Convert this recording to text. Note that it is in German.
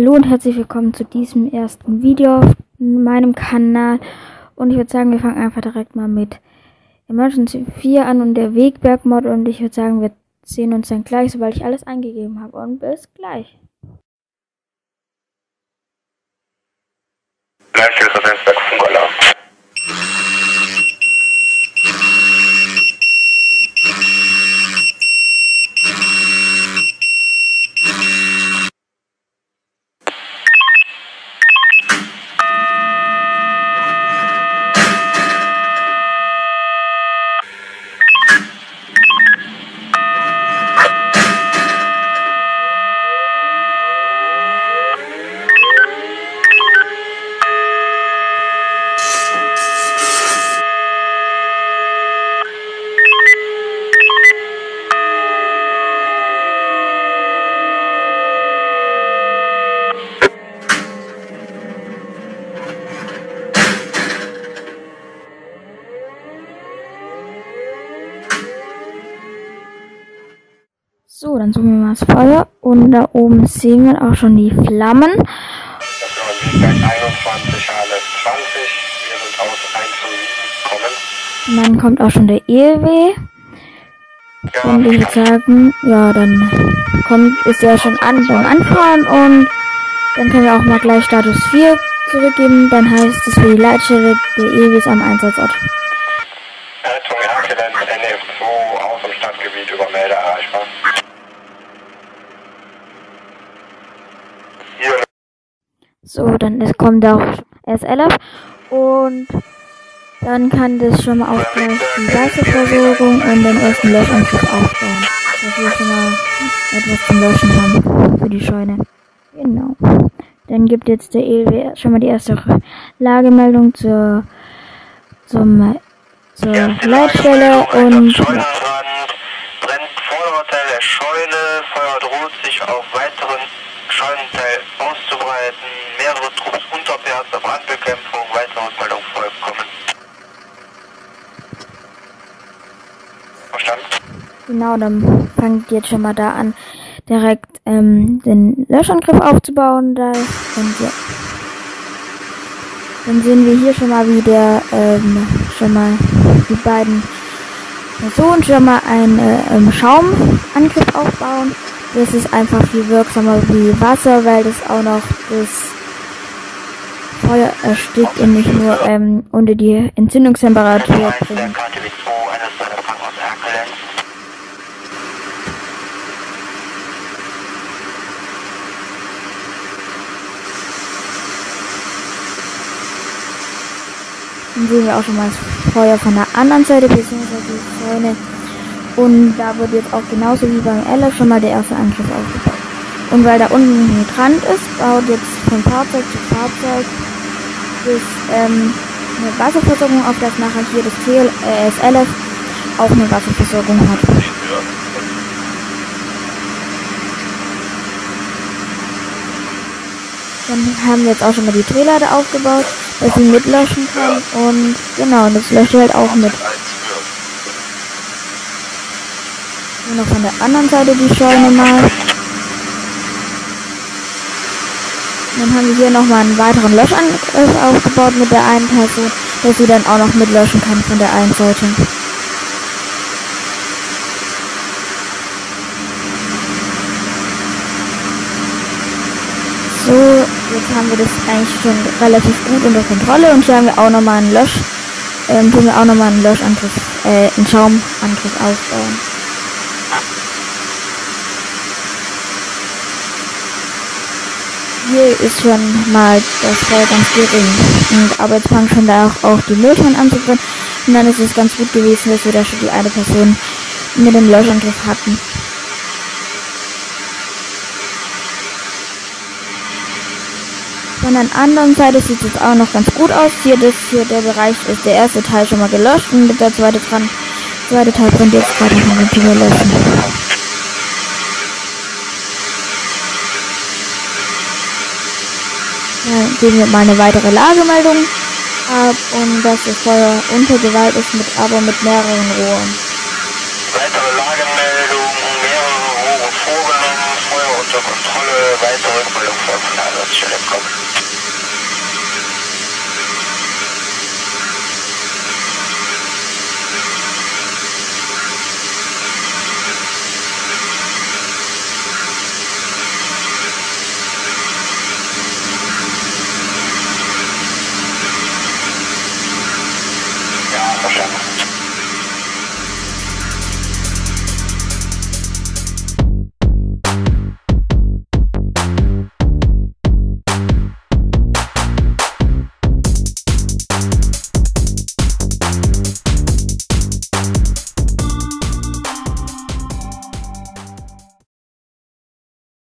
Hallo und herzlich willkommen zu diesem ersten Video auf meinem Kanal. Und ich würde sagen, wir fangen einfach direkt mal mit Emergency 4 an und der Wegberg Mod. Und ich würde sagen, wir sehen uns dann gleich, sobald ich alles eingegeben habe. Und bis gleich. Gleich ist das Netzwerk von Gola. So, dann suchen wir mal das Feuer und da oben sehen wir auch schon die Flammen. Das ist Wegberg 21, HLF 20, wir sind aus 1 gekommen. Und dann kommt auch schon der ELW. Ja, und ich würde sagen, ja, dann ist er schon an beim Anfahren und dann können wir auch mal gleich Status 4 zurückgeben. Dann heißt es für die Leitstelle, der ELW ist am Einsatzort. Rettung Erkelenz, NF2 aus dem Stadtgebiet über Melder erreichbar. So, dann kommt auch SLF und dann kann das schon mal auch gleich die Wasserversorgung und den ersten Löschanzug aufbauen, dass wir schon mal etwas zum Löschen haben für die Scheune. Genau. Dann gibt jetzt der ELW schon mal die erste Lagemeldung zur Leitstelle und... Brennt Vorderteil der Scheune, Feuer droht sich auf weiteren Scheunenteil auszubreiten, mehrere Trupps Unterperz der Brandbekämpfung, weitere Ausmeldung vollkommen. Verstanden? Genau, dann fangt jetzt schon mal da an, direkt den Löschangriff aufzubauen. Dann sehen wir hier schon mal, wie der die beiden Personen schon mal einen Schaumangriff aufbauen. Das ist einfach viel wirksamer wie Wasser, weil das auch noch das Feuer erstickt und nicht nur unter die Entzündungstemperatur bringt. Dann sehen wir auch schon mal das Feuer von der anderen Seite, beziehungsweise die Scheune. Und da wird jetzt auch genauso wie beim LF schon mal der erste Angriff aufgebaut. Und weil da unten ein Hydrant ist, baut jetzt von Fahrzeug zu Fahrzeug eine Wasserversorgung auf, dass nachher hier das SLF auch eine Wasserversorgung hat. Dann haben wir jetzt auch schon mal die T-Lade aufgebaut, dass sie mitlöschen kann. Und genau, das löscht halt auch mit. Und noch von der anderen Seite die Scheune mal. Und dann haben wir hier nochmal einen weiteren Löschangriff aufgebaut mit der einen Person, dass sie dann auch noch mitlöschen kann von der einen Seite. So, jetzt haben wir das eigentlich schon relativ gut unter Kontrolle und hier haben wir auch nochmal einen Schaumangriff aufbauen. Hier ist schon mal das Feuer ganz gering. Aber jetzt fangen schon da auch die Mülltonnen an zu brennen. Und dann ist es ganz gut gewesen, dass wir da schon die eine Person mit dem Löschangriff hatten. Von der anderen Seite sieht es jetzt auch noch ganz gut aus. Hier der Bereich ist der erste Teil schon mal gelöscht und mit der zweite Teil brennt jetzt gerade noch mit dem Löschen. Dann geben wir mal eine weitere Lagemeldung ab und dass das Feuer unter Gewalt ist, aber mit mehreren Rohren. Weitere Lagemeldung, mehrere Rohre vorgenommen, Feuer unter Kontrolle, weitere Rückmeldung von der Ansatzstelle kommen. Thank you.